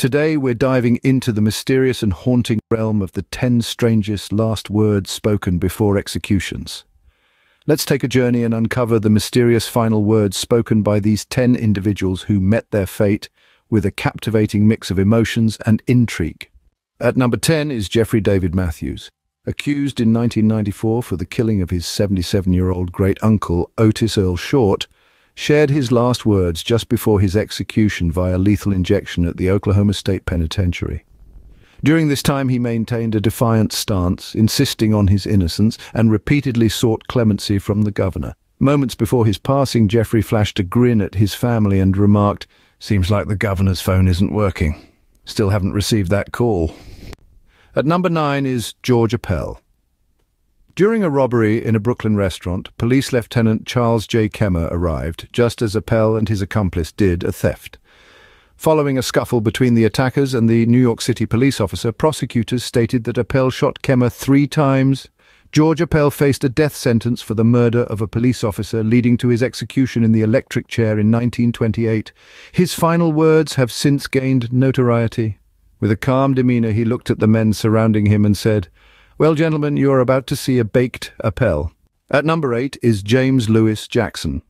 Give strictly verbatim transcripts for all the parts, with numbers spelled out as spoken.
Today we're diving into the mysterious and haunting realm of the ten strangest last words spoken before executions. Let's take a journey and uncover the mysterious final words spoken by these ten individuals who met their fate with a captivating mix of emotions and intrigue. At number ten is Jeffrey David Matthews, accused in nineteen ninety-four for the killing of his seventy-seven-year-old great-uncle Otis Earl Short, shared his last words just before his execution via lethal injection at the Oklahoma State Penitentiary. During this time he maintained a defiant stance, insisting on his innocence, and repeatedly sought clemency from the governor. Moments before his passing, Jeffrey flashed a grin at his family and remarked, "Seems like the governor's phone isn't working. Still haven't received that call." At number nine is George Appel. During a robbery in a Brooklyn restaurant, Police Lieutenant Charles J. Kemmer arrived, just as Appel and his accomplice did a theft. Following a scuffle between the attackers and the New York City police officer, prosecutors stated that Appel shot Kemmer three times. George Appel faced a death sentence for the murder of a police officer, leading to his execution in the electric chair in nineteen twenty-eight. His final words have since gained notoriety. With a calm demeanor, he looked at the men surrounding him and said, "Well, gentlemen, you are about to see a baked Appel." At number eight is James Lewis Jackson.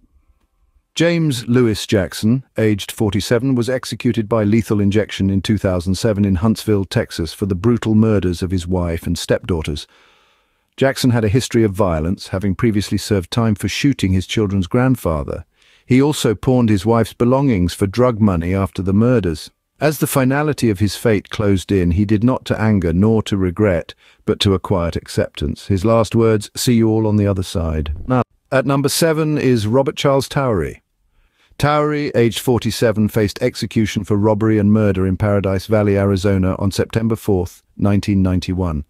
James Lewis Jackson, aged forty-seven, was executed by lethal injection in two thousand seven in Huntsville, Texas, for the brutal murders of his wife and stepdaughters. Jackson had a history of violence, having previously served time for shooting his children's grandfather. He also pawned his wife's belongings for drug money after the murders. As the finality of his fate closed in, he did not to anger nor to regret, but to a quiet acceptance. His last words, "See you all on the other side." Now, at number seven is Robert Charles Towery. Towery, aged forty-seven, faced execution for robbery and murder in Paradise Valley, Arizona on September fourth, nineteen ninety-one.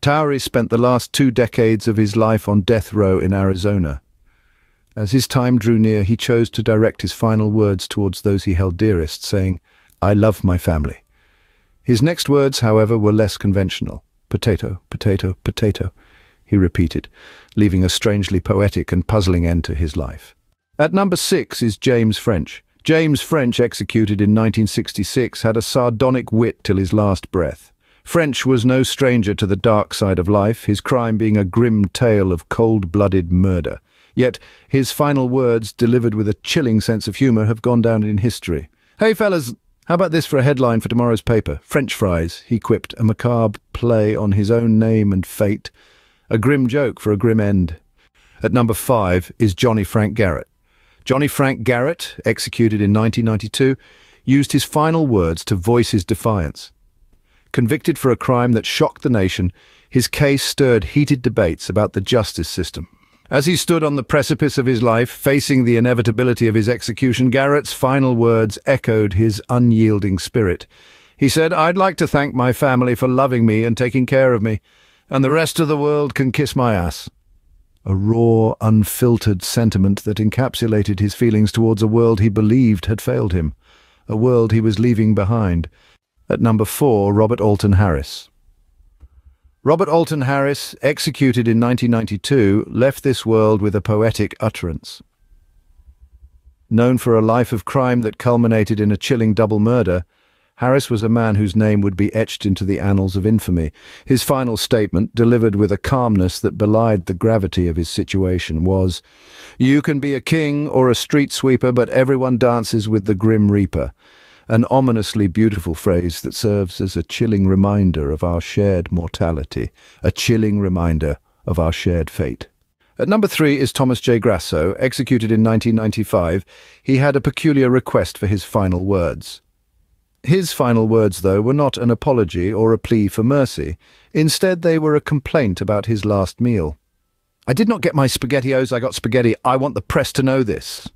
Towery spent the last two decades of his life on death row in Arizona. As his time drew near, he chose to direct his final words towards those he held dearest, saying, "I love my family." His next words, however, were less conventional. "Potato, potato, potato," he repeated, leaving a strangely poetic and puzzling end to his life. At number six is James French. James French, executed in nineteen sixty-six, had a sardonic wit till his last breath. French was no stranger to the dark side of life, his crime being a grim tale of cold-blooded murder. Yet his final words, delivered with a chilling sense of humor, have gone down in history. "Hey, fellas, how about this for a headline for tomorrow's paper? French fries," he quipped, a macabre play on his own name and fate. A grim joke for a grim end. At number five is Johnny Frank Garrett. Johnny Frank Garrett, executed in nineteen ninety-two, used his final words to voice his defiance. Convicted for a crime that shocked the nation, his case stirred heated debates about the justice system. As he stood on the precipice of his life, facing the inevitability of his execution, Garrett's final words echoed his unyielding spirit. He said, "I'd like to thank my family for loving me and taking care of me, and the rest of the world can kiss my ass." A raw, unfiltered sentiment that encapsulated his feelings towards a world he believed had failed him, a world he was leaving behind. At number four, Robert Alton Harris. Robert Alton Harris, executed in nineteen ninety-two, left this world with a poetic utterance. Known for a life of crime that culminated in a chilling double murder, Harris was a man whose name would be etched into the annals of infamy. His final statement, delivered with a calmness that belied the gravity of his situation, was, "You can be a king or a street sweeper, but everyone dances with the Grim Reaper." An ominously beautiful phrase that serves as a chilling reminder of our shared mortality, a chilling reminder of our shared fate. At number three is Thomas J. Grasso, executed in nineteen ninety-five. He had a peculiar request for his final words. His final words, though, were not an apology or a plea for mercy. Instead, they were a complaint about his last meal. "I did not get my SpaghettiOs, I got spaghetti. I want the press to know this."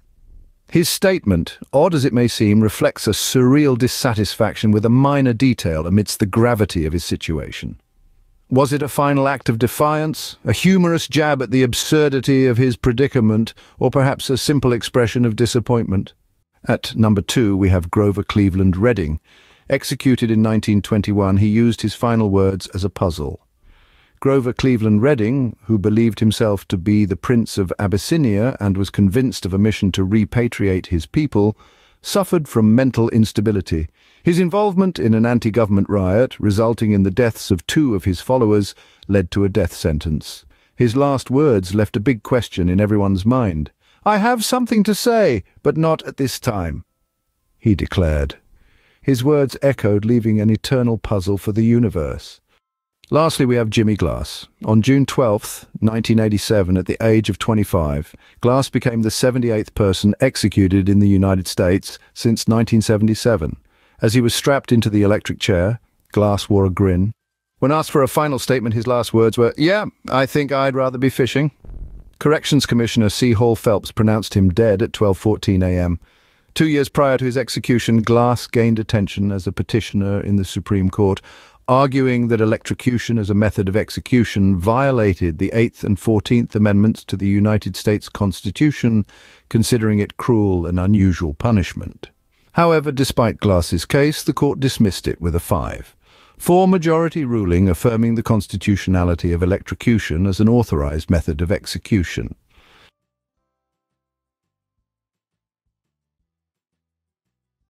His statement, odd as it may seem, reflects a surreal dissatisfaction with a minor detail amidst the gravity of his situation. Was it a final act of defiance, a humorous jab at the absurdity of his predicament, or perhaps a simple expression of disappointment? At number two, we have Grover Cleveland Redding. Executed in nineteen twenty-one, he used his final words as a puzzle. Grover Cleveland Redding, who believed himself to be the Prince of Abyssinia and was convinced of a mission to repatriate his people, suffered from mental instability. His involvement in an anti-government riot, resulting in the deaths of two of his followers, led to a death sentence. His last words left a big question in everyone's mind. "I have something to say, but not at this time," he declared. His words echoed, leaving an eternal puzzle for the universe. Lastly, we have Jimmy Glass. On June twelfth, nineteen eighty-seven, at the age of twenty-five, Glass became the seventy-eighth person executed in the United States since nineteen seventy-seven. As he was strapped into the electric chair, Glass wore a grin. When asked for a final statement, his last words were, "Yeah, I think I'd rather be fishing." Corrections Commissioner C. Hall Phelps pronounced him dead at twelve fourteen a m Two years prior to his execution, Glass gained attention as a petitioner in the Supreme Court, arguing that electrocution as a method of execution violated the eighth and fourteenth Amendments to the United States Constitution, considering it cruel and unusual punishment. However, despite Glass's case, the court dismissed it with a five four majority ruling affirming the constitutionality of electrocution as an authorized method of execution.